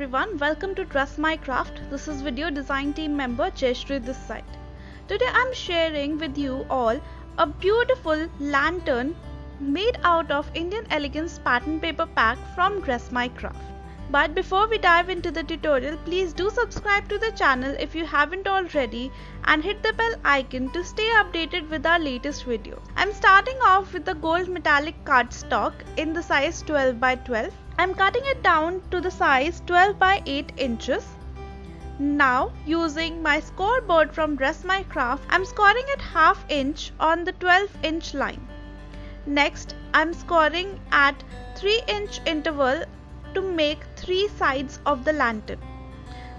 everyone, welcome to Dress My Craft. This is video design team member Jayashree this side. Today I'm sharing with you all a beautiful lantern made out of Indian Elegance pattern paper pack from Dress My Craft. But before we dive into the tutorial, please do subscribe to the channel if you haven't already and hit the bell icon to stay updated with our latest videos. I'm starting off with the gold metallic cardstock in the size 12 by 12. I'm cutting it down to the size 12 by 8 inches. Now using my scoreboard from Dress My Craft, I'm scoring at half inch on the 12 inch line. Next, I'm scoring at 3 inch interval to make 3 sides of the lantern.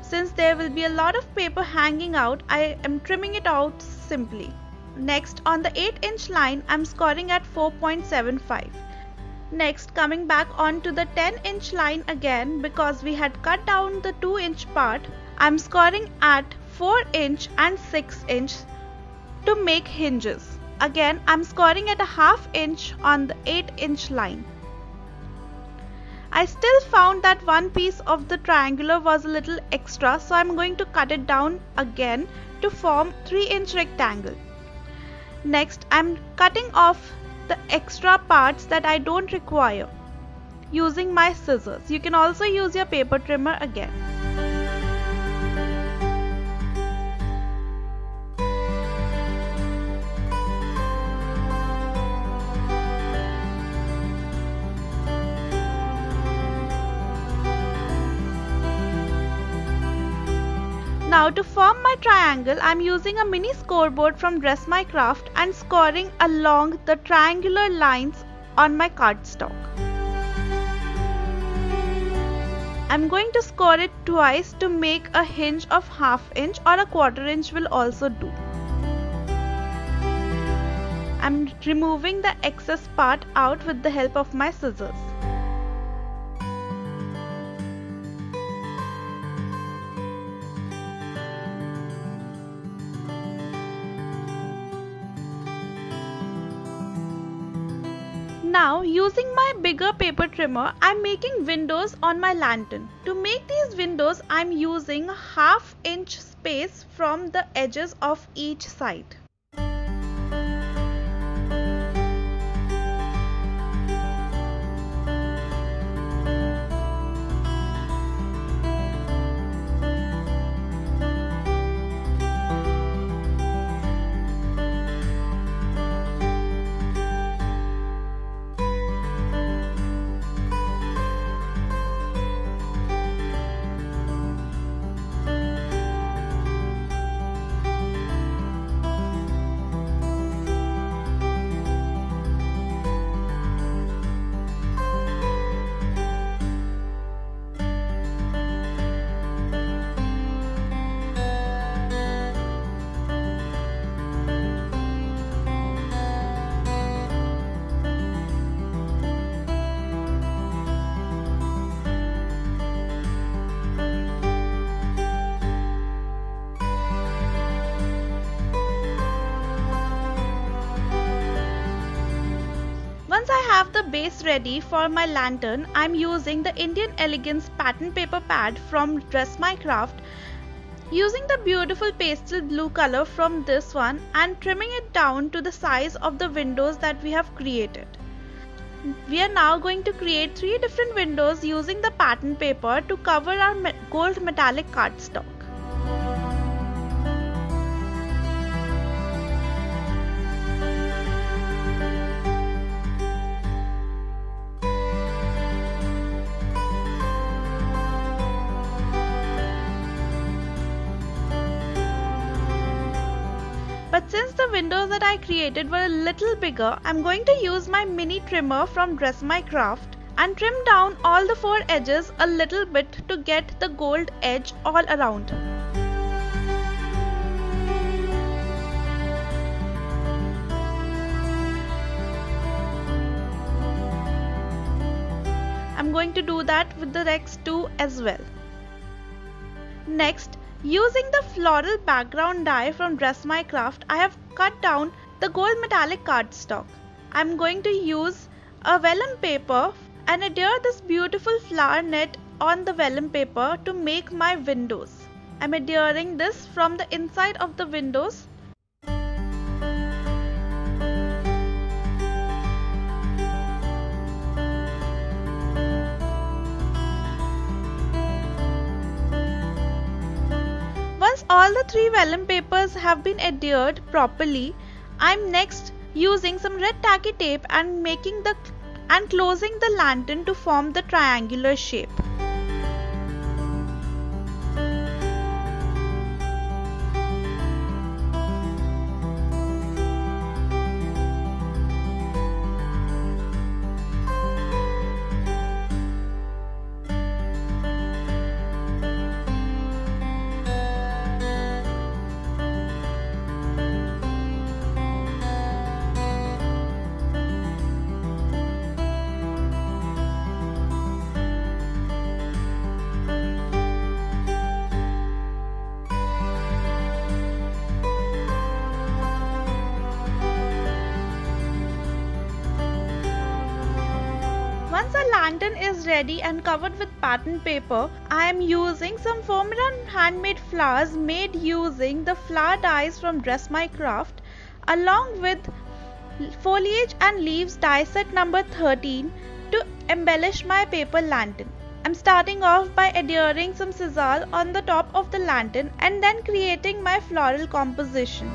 Since there will be a lot of paper hanging out, I am trimming it out simply. Next, on the 8 inch line, I'm scoring at 4.75. Next, coming back onto the 10 inch line again, because we had cut down the 2 inch part, I'm scoring at 4 inch and 6 inch to make hinges. Again, I'm scoring at a half inch on the 8 inch line. I still found that one piece of the triangular was a little extra, so I'm going to cut it down again to form 3 inch rectangle. Next, I'm cutting off the extra parts that I don't require using my scissors. You can also use your paper trimmer again. Now to form my triangle, I'm using a mini scoreboard from Dress My Craft and scoring along the triangular lines on my cardstock. I'm going to score it twice to make a hinge of half inch, or a quarter inch will also do. I'm removing the excess part out with the help of my scissors. Now using my bigger paper trimmer, I'm making windows on my lantern. To make these windows, I'm using half inch space from the edges of each side. Have the base ready for my lantern. I'm using the Indian Elegance pattern paper pad from Dress My Craft, using the beautiful pastel blue color from this one and trimming it down to the size of the windows that we have created. We are now going to create 3 different windows using the pattern paper to cover our gold metallic cardstock. But since the windows that I created were a little bigger, I'm going to use my mini trimmer from Dress My Craft and trim down all the 4 edges a little bit to get the gold edge all around. I'm going to do that with the next 2 as well. Next, using the floral background die from Dress My Craft, I have cut down the gold metallic cardstock. I am going to use a vellum paper and adhere this beautiful flower net on the vellum paper to make my windows. I'm adhering this from the inside of the windows. Once all the three vellum papers have been adhered properly, I'm next using some red tacky tape and closing the lantern to form the triangular shape. Once the lantern is ready and covered with pattern paper, I am using some Foamiran handmade flowers made using the flower dies from Dress My Craft, along with Foliage and Leaves die set number 13 to embellish my paper lantern. I am starting off by adhering some scissors on the top of the lantern and then creating my floral composition.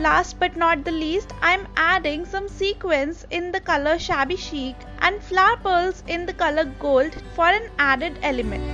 Last but not the least, I am adding some sequins in the color Shabby Chic and flower pearls in the color Gold for an added element.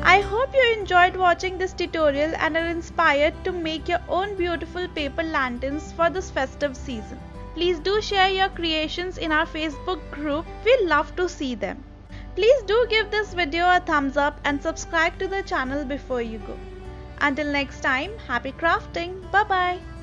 I hope you enjoyed watching this tutorial and are inspired to make your own beautiful paper lanterns for this festive season. Please do share your creations in our Facebook group. We love to see them. Please do give this video a thumbs up and subscribe to the channel before you go. Until next time, happy crafting. Bye bye.